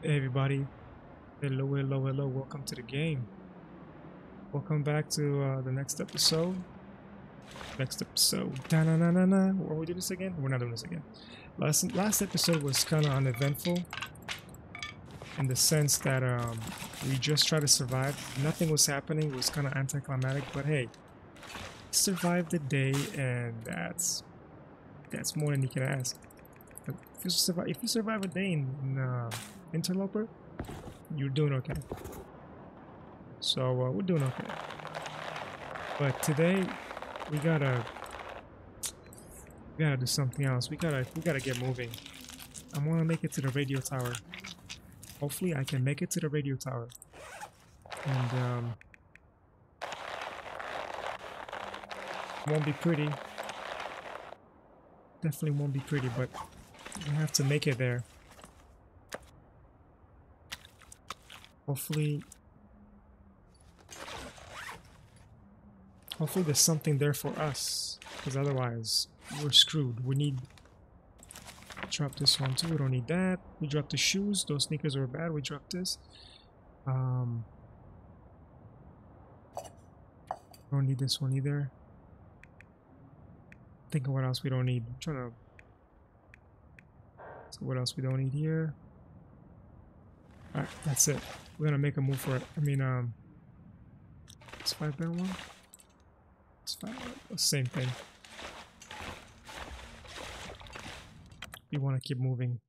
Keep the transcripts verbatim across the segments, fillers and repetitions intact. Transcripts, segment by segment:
Hey everybody, hello, hello, hello, welcome to the game. Welcome back to uh, the next episode. Next episode, da na na na na. Are we doing this again? We're not doing this again. Last, last episode was kind of uneventful in the sense that um, we just tried to survive. Nothing was happening, it was kind of anticlimactic, but hey, survived the day, and that's that's more than you can ask. If you survive, if you survive a day in, in uh, Interloper, you're doing okay. So uh, we're doing okay. But today we gotta we gotta do something else. We gotta we gotta get moving. I wanna make it to the radio tower. Hopefully, I can make it to the radio tower. And um, won't be pretty. Definitely won't be pretty, but we have to make it there. Hopefully, hopefully there's something there for us, because otherwise we're screwed. We need drop this one too. We don't need that. We dropped the shoes. Those sneakers were bad. We dropped this. Um, don't need this one either. Think of what else we don't need. I'm trying to. So what else we don't need here? All right, that's it. We're gonna make a move for it. I mean, um, it's five bell one. It's five. Same thing. We want to keep moving.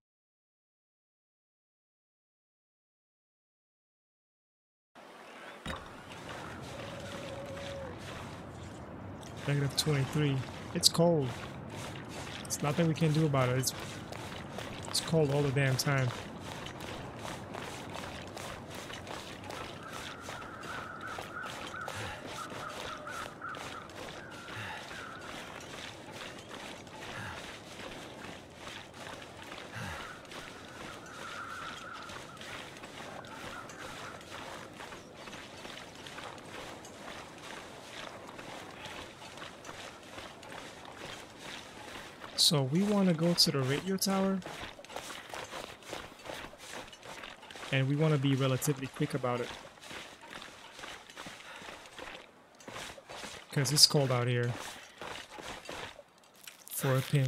Negative twenty-three. It's cold. It's nothing we can do about it. It's it's cold all the damn time. So we want to go to the radio tower, and we want to be relatively quick about it, because it's cold out here for a pin.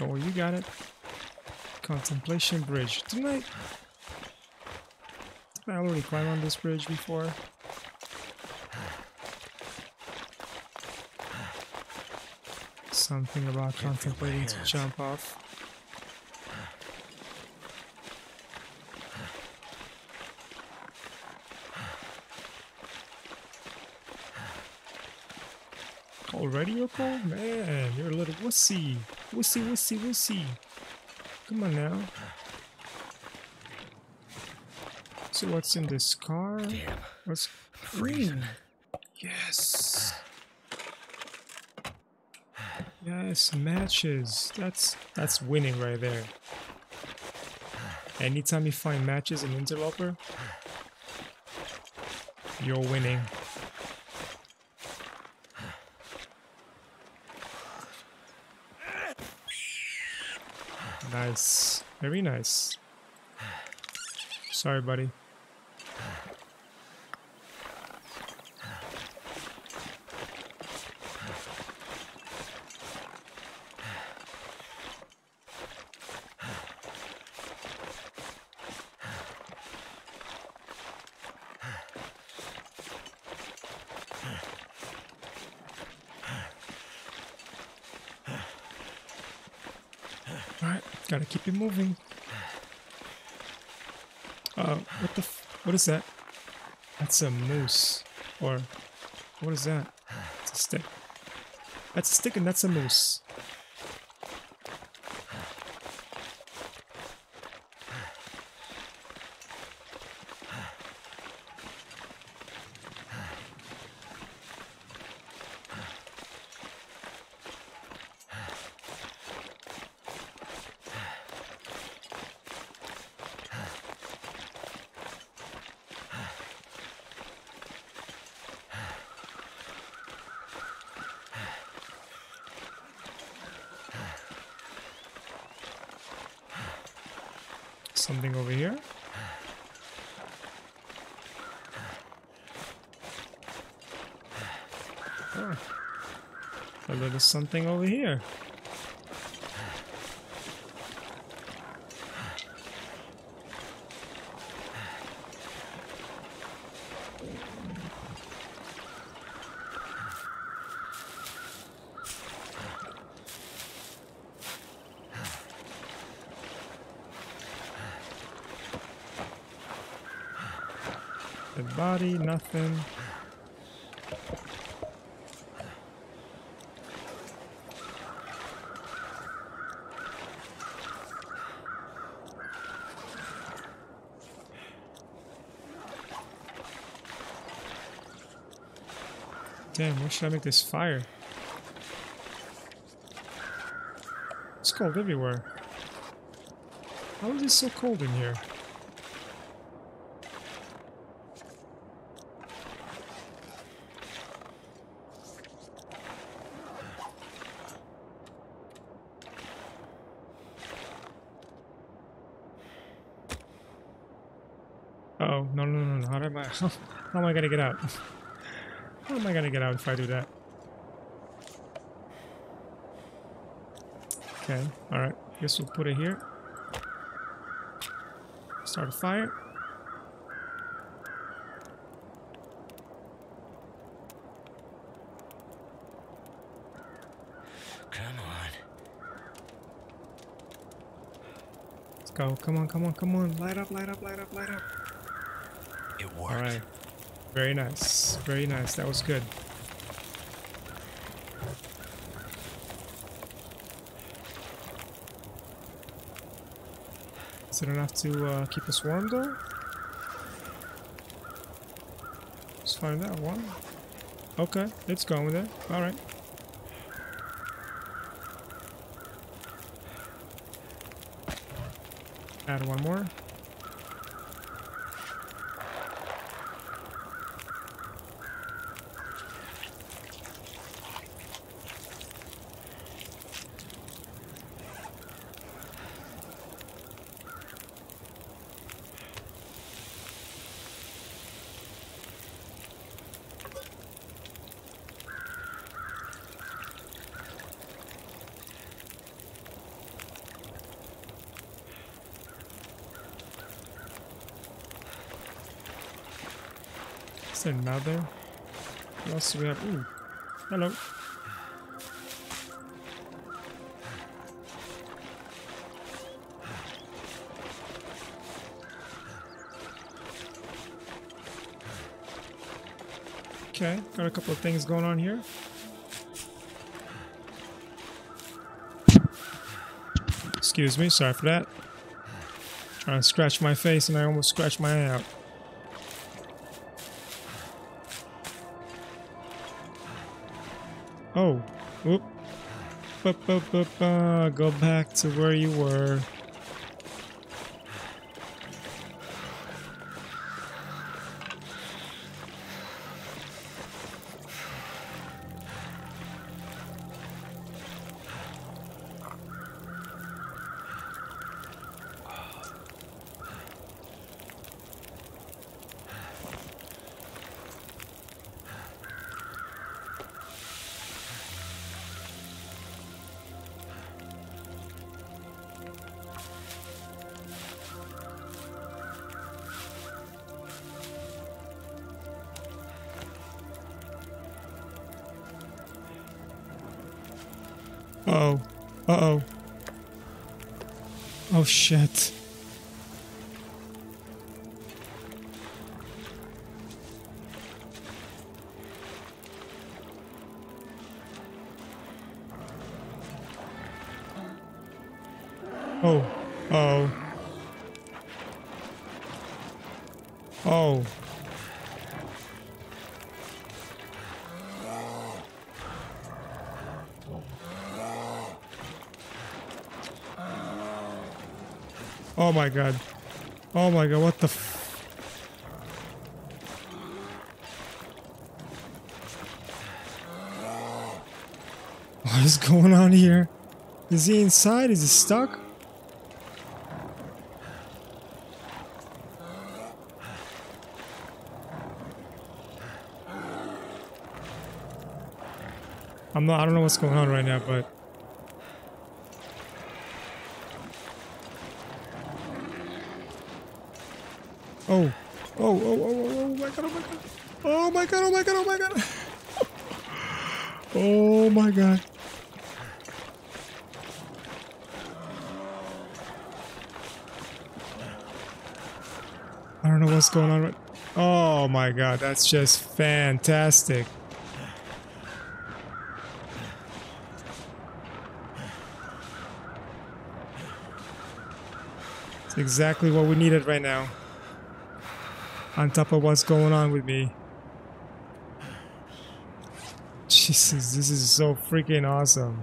Oh, you got it. Contemplation Bridge. Didn't I... Didn't I already climb on this bridge before? Something about contemplating to jump off. Already you're cold? Man, you're a little wussy. Wussy, wussy, wussy. Come on now. So what's in this car? Damn. What's freezing? Yes. Yes, matches. That's that's winning right there. Anytime you find matches in Interloper, you're winning. Nice. Very nice. Sorry, buddy. Gotta keep it moving. Uh, what the f- what is that? That's a moose. Or, what is that? It's a stick. That's a stick and that's a moose. Something over here. Oh. A little something over here. Body, nothing. Damn, where should I make this fire? It's cold everywhere. How is it so cold in here? Uh-oh, no, no, no, no, how am I, how am I gonna get out? How am I gonna get out if I do that? Okay, alright, guess we'll put it here. Start a fire. Come on. Let's go, come on, come on, come on, light up, light up, light up, light up. It worked. All right. Very nice. Very nice. That was good. Is it enough to uh, keep us warm, though? Let's find that one. Okay, it's going with it. All right. Add one more. Another. What else do we have? Ooh. Hello. Okay, got a couple of things going on here. Excuse me, sorry for that. Trying to scratch my face and I almost scratched my eye out. Oh, whoop, ba, ba, ba, ba. Go back to where you were. Uh-oh. Uh-oh. Oh shit. Oh. Oh. Oh. Oh my god. Oh my god, what the f- What is going on here? Is he inside? Is he stuck? I'm not, I don't know what's going on right now, but... Oh, oh, oh, oh, oh, oh my god, oh my god, oh my god, oh my god, oh my god, oh my god. I don't know what's going on right... Oh my god, that's just fantastic. It's exactly what we needed right now. On top of what's going on with me. Jesus, this is so freaking awesome.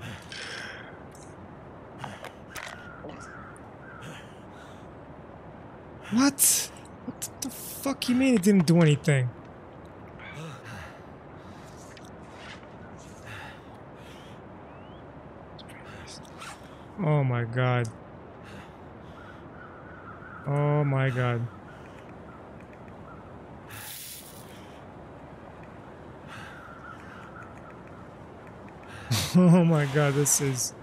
What? What the fuck you mean it didn't do anything? Oh my god. Oh my god. Oh my god, this is...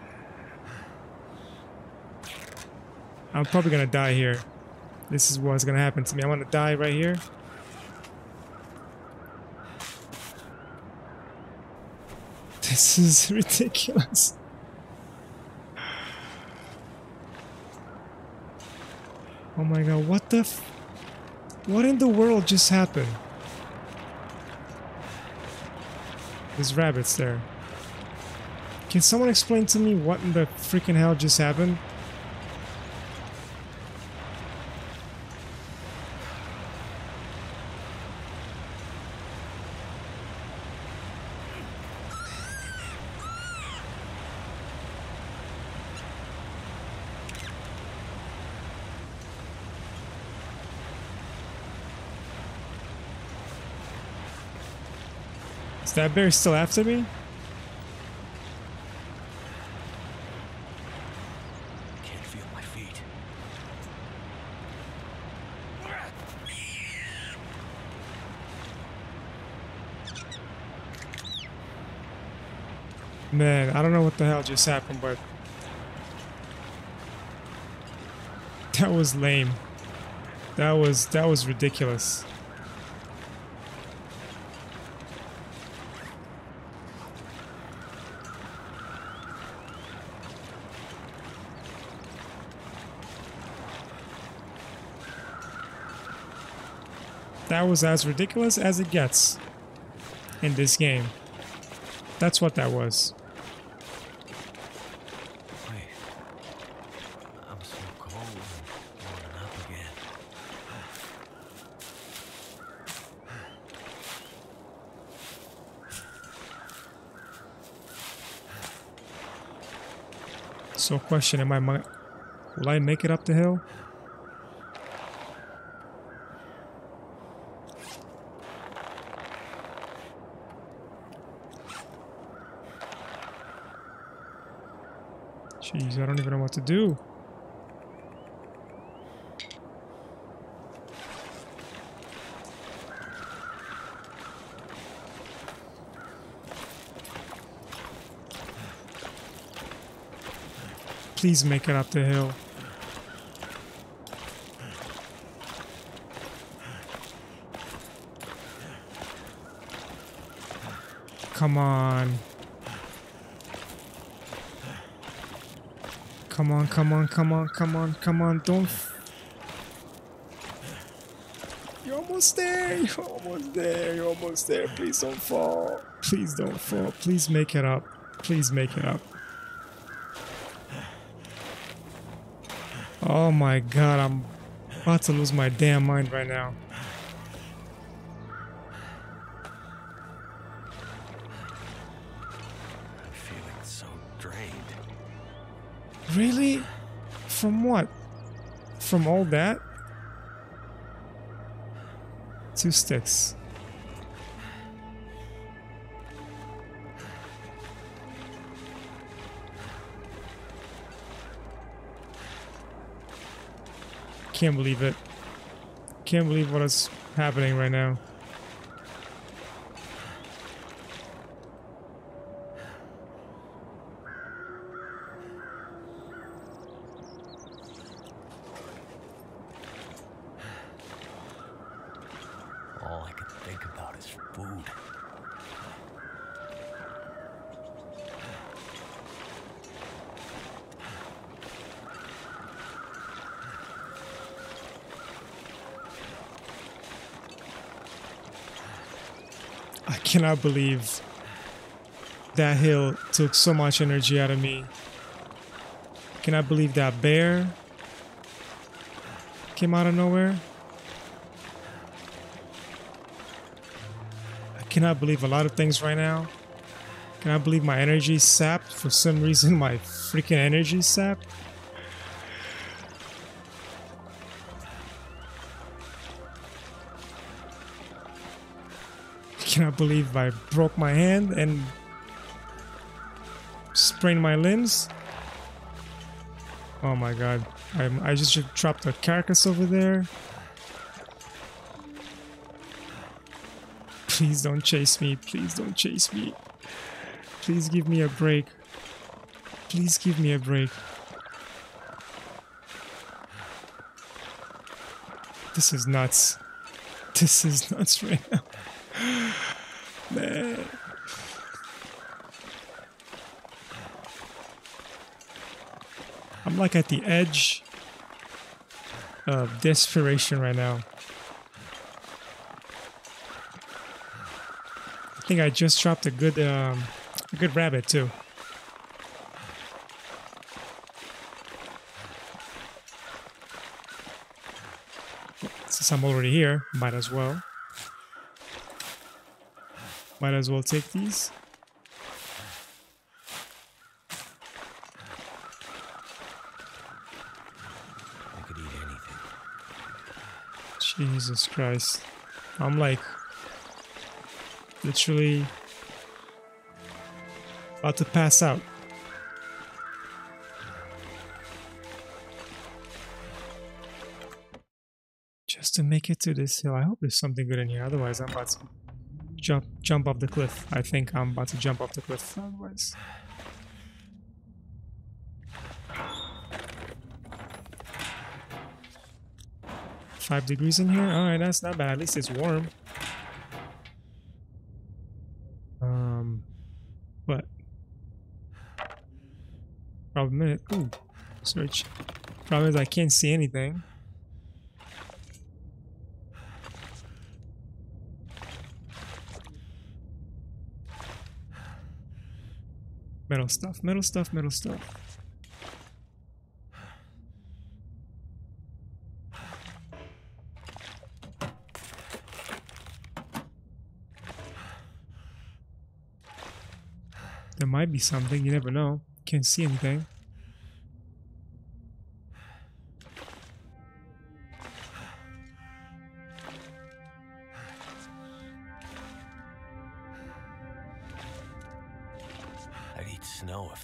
I'm probably gonna die here. This is what's gonna happen to me. I'm gonna die right here. This is ridiculous. Oh my god, what the f... What in the world just happened? There's rabbits there. Can someone explain to me what in the freaking hell just happened? Is that bear still after me? Man, I don't know what the hell just happened, but that was lame. That was that was ridiculous. That was as ridiculous as it gets in this game. That's what that was. So question, am I, my, will I make it up the hill? Jeez, I don't even know what to do. Please make it up the hill. Come on. Come on, come on, come on, come on, come on, don't. You're almost there, you're almost there, you're almost there. Please don't fall. Please don't fall. Please make it up. Please make it up. Oh my god, I'm about to lose my damn mind right now. I'm feeling so drained. Really? From what? From all that? Two sticks. Can't believe it. Can't believe what is happening right now. All I can think about is food. I cannot believe that hill took so much energy out of me. Can I believe that bear came out of nowhere? I cannot believe a lot of things right now. Can I believe my energy sapped for some reason? My freaking energy sapped. I cannot believe I broke my hand and sprained my limbs. Oh my god. I'm, I just dropped a carcass over there. Please don't chase me. Please don't chase me. Please give me a break. Please give me a break. This is nuts. This is nuts right now. Man. I'm like at the edge of desperation right now. I think I just dropped a good, um, a good rabbit too. Since I'm already here, might as well. Might as well take these. I could eat anything. Jesus Christ. I'm like literally about to pass out. Just to make it to this hill. I hope there's something good in here. Otherwise, I'm about to... Jump, jump off the cliff. I think I'm about to jump off the cliff. Otherwise, five degrees in here. All right, that's not bad. At least it's warm. Um, but problem is, ooh, search. Problem is, I can't see anything. Metal stuff, metal stuff, metal stuff. There might be something, you never know. Can't see anything.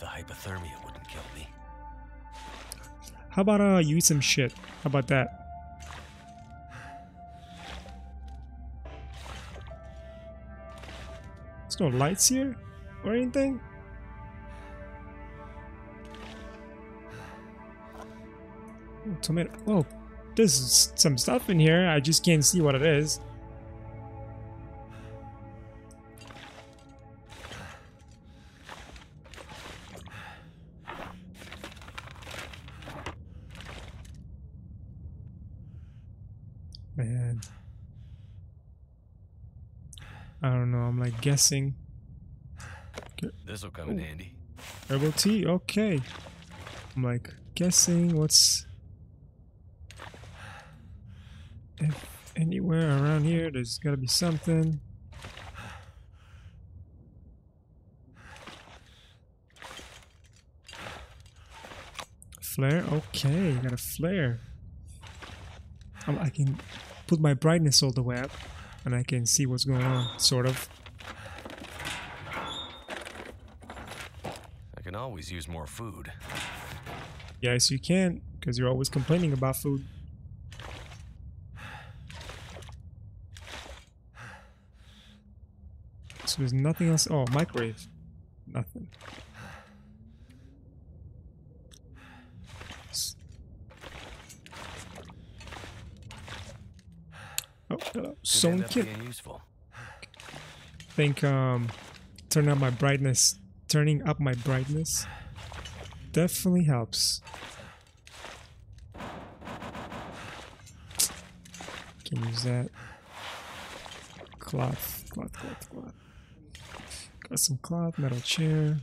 Hypothermia wouldn't kill me. How about uh, you eat some shit? How about that? There's no lights here or anything? Oh, tomato. Oh, there's some stuff in here. I just can't see what it is. Man. I don't know. I'm like guessing. Okay. This will come Ooh. in handy. Herbal tea. Okay. I'm like guessing what's if anywhere around here. There's gotta be something. Flare. Okay, got a flare. Um, I can put my brightness all the way up, and I can see what's going on, sort of. I can always use more food. Yes, you can, because you're always complaining about food. So there's nothing else. Oh, microwave. Nothing. Someone kid. I think um, turn up my brightness. Turning up my brightness definitely helps. Can use that cloth, cloth, cloth, cloth. Got some cloth, metal chair.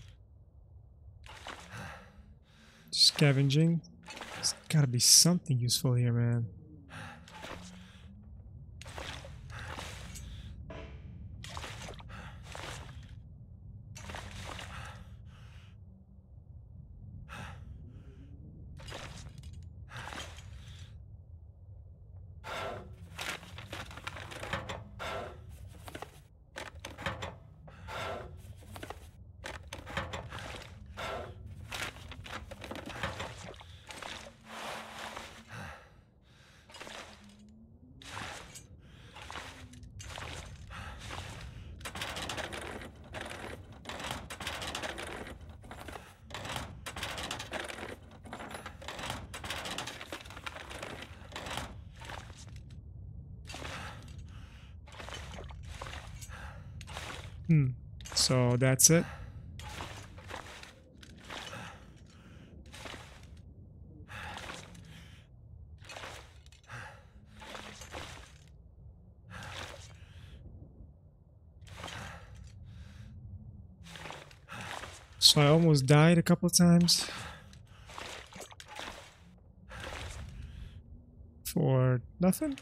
Scavenging. There's gotta be something useful here, man. Hmm, so that's it. So I almost died a couple of times for nothing.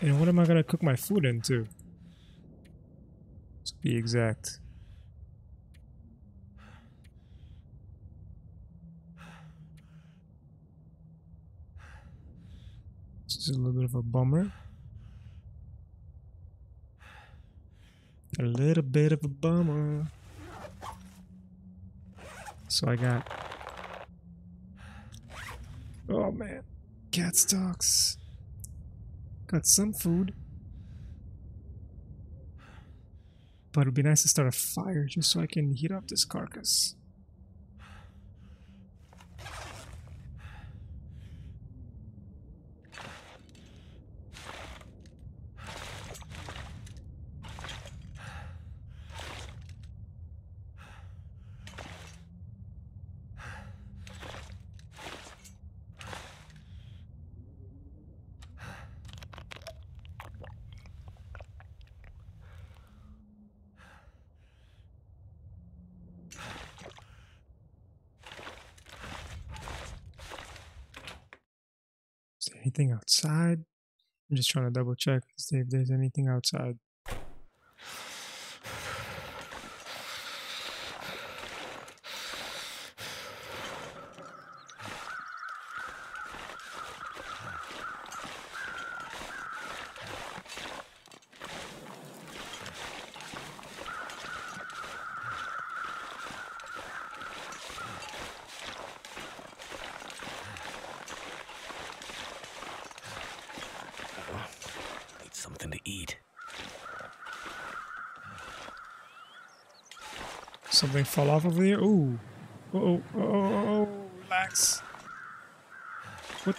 And what am I gonna cook my food into? To be exact. This is a little bit of a bummer. A little bit of a bummer. So I got... Oh man. Cat stalks. Got some food, but it'd be nice to start a fire just so I can heat up this carcass. Anything outside? I'm just trying to double check to see if there's anything outside. Something to eat. Something fell off of here. Ooh. Uh oh. Uh oh. Uh oh. Relax. What?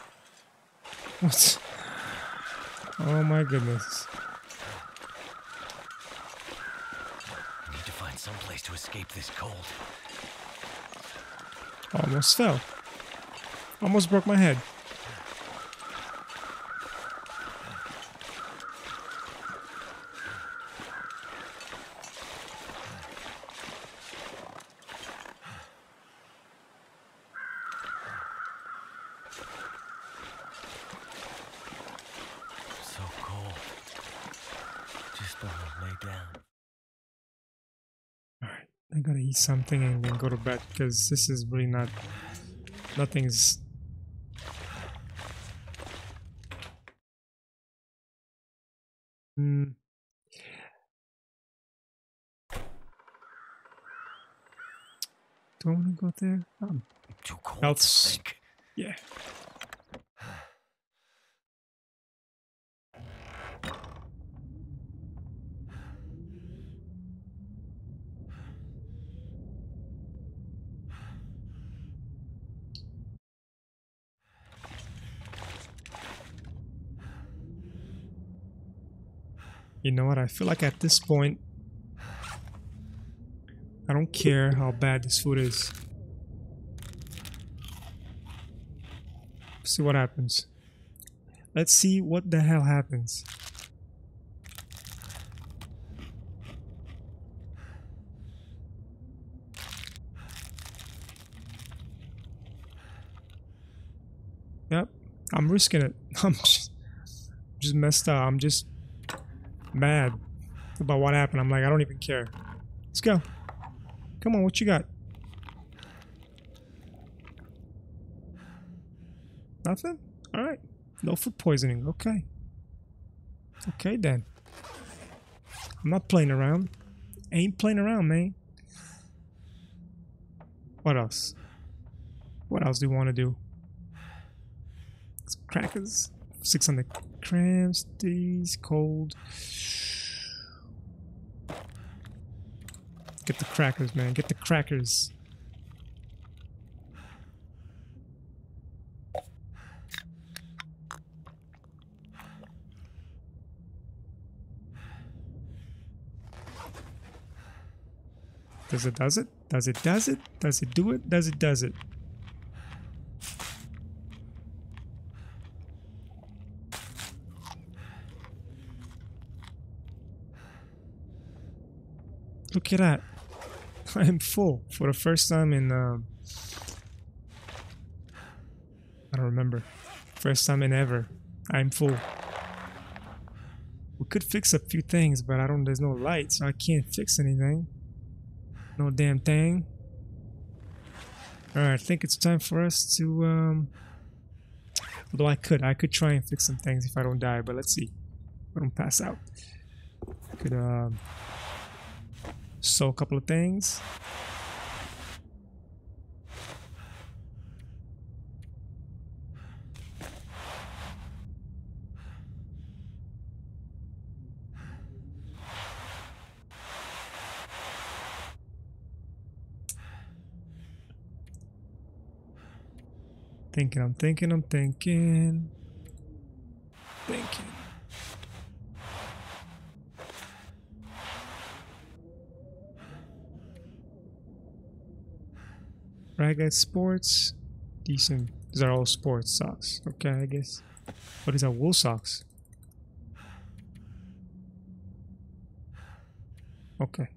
What? Oh my goodness. I need to find some place to escape this cold. Almost fell. Almost broke my head. gotta eat something and then go to bed, because this is really not... nothing's... Mm. Don't wanna go there? Um, I'm too cold else. To think. Yeah. You know what, I feel like at this point, I don't care how bad this food is. See what happens. Let's see what the hell happens. Yep, I'm risking it. I'm just, just messed up. I'm just... mad about what happened. I'm like, I don't even care. Let's go. Come on, what you got? Nothing? Alright. No food poisoning. Okay. Okay then. I'm not playing around. I ain't playing around, man. What else? What else do you want to do? Some crackers. six hundred grams, these cold. Get the crackers, man. Get the crackers. Does it, does it? Does it, does it? Does it do it? Does it, does it? Look at that. I am full for the first time in, um, I don't remember. First time in ever. I'm full. We could fix a few things, but I don't, there's no light, so I can't fix anything. No damn thing. Alright, I think it's time for us to, um, although I could, I could try and fix some things if I don't die, but let's see. I don't pass out. I could, um... so a couple of things. Thinking, I'm thinking, I'm thinking. Thinking. Ragga sports, decent. These are all sports socks. Okay, I guess. What is that? Wool socks. Okay.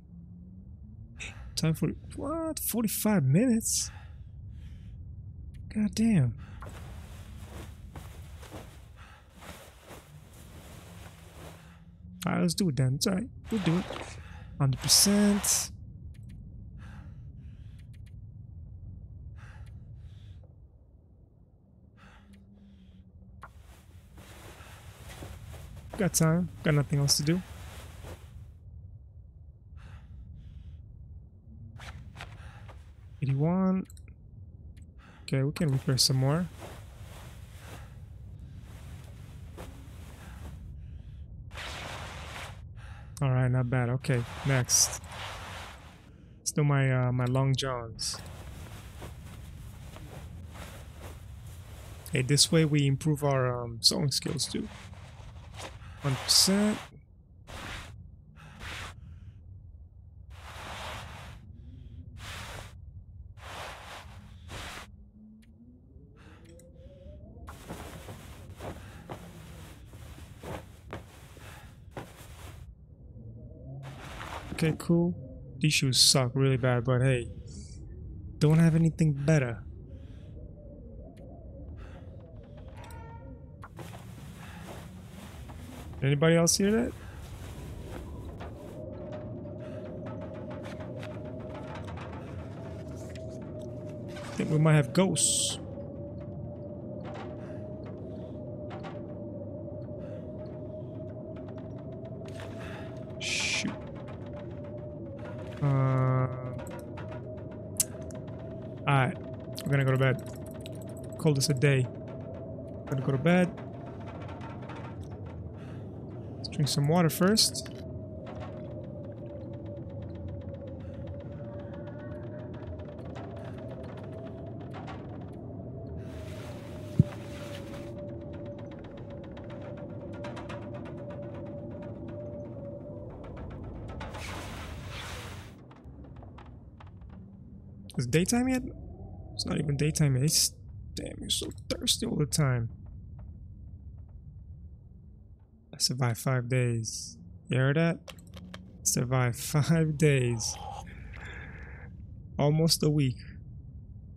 Time for what? Forty-five minutes. God damn. All right, let's do it then. It's all right. We'll do it. Hundred percent. Got time, got nothing else to do. eighty-one. Okay, we can repair some more. Alright, not bad. Okay, next. Let's do my, uh, my long johns. Hey, this way we improve our um, sewing skills too. One percent. Okay, cool. These shoes suck really bad, but hey, don't have anything better. Anybody else hear that? We might have ghosts. Shoot. Uh, Alright. We're gonna go to bed. Call this a day. Gonna go to bed. Let's drink some water first. Is it daytime yet? It's not even daytime yet. It's, damn, you're so thirsty all the time. I survived five days. You heard that? Survived five days. Almost a week.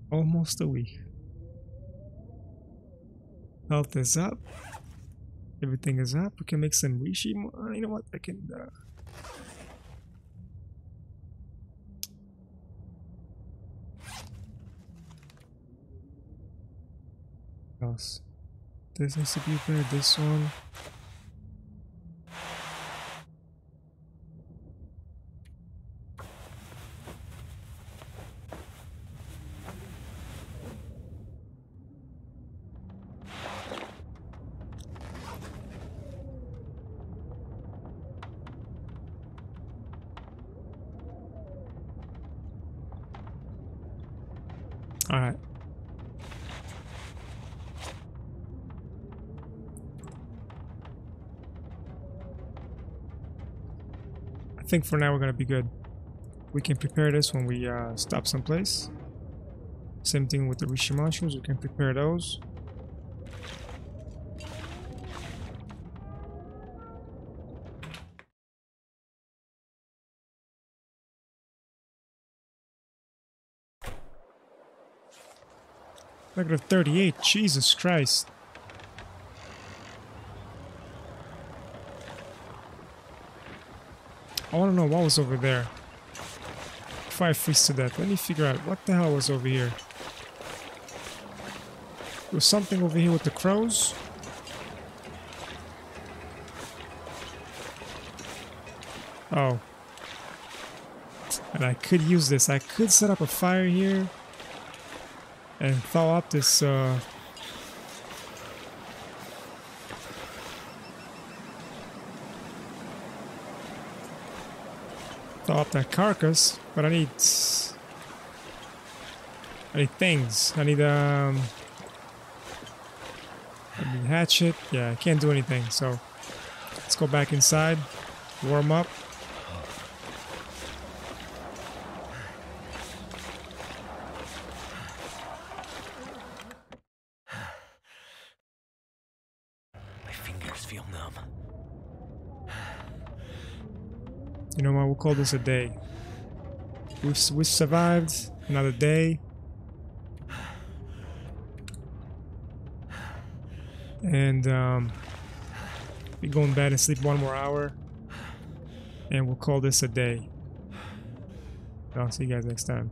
Almost a week. Health is up. Everything is up. We can make some Reishi. You know what? I can... Uh, Else. This needs to be repaired, this one. All right. I think for now we're gonna be good. We can prepare this when we uh, stop someplace. Same thing with the Reishi mushrooms, we can prepare those. Negative thirty-eight, Jesus Christ. I want to know what was over there. If I freeze to death, let me figure out what the hell was over here. There was something over here with the crows. Oh. And I could use this. I could set up a fire here and thaw up this, uh... thaw up that carcass, but I need I need things. I need um I need hatchet. Yeah, I can't do anything, so let's go back inside, warm up. My fingers feel numb. You know what, we'll call this a day. We've, we've survived another day. And um, we go in bed and sleep one more hour. And we'll call this a day. I'll see you guys next time.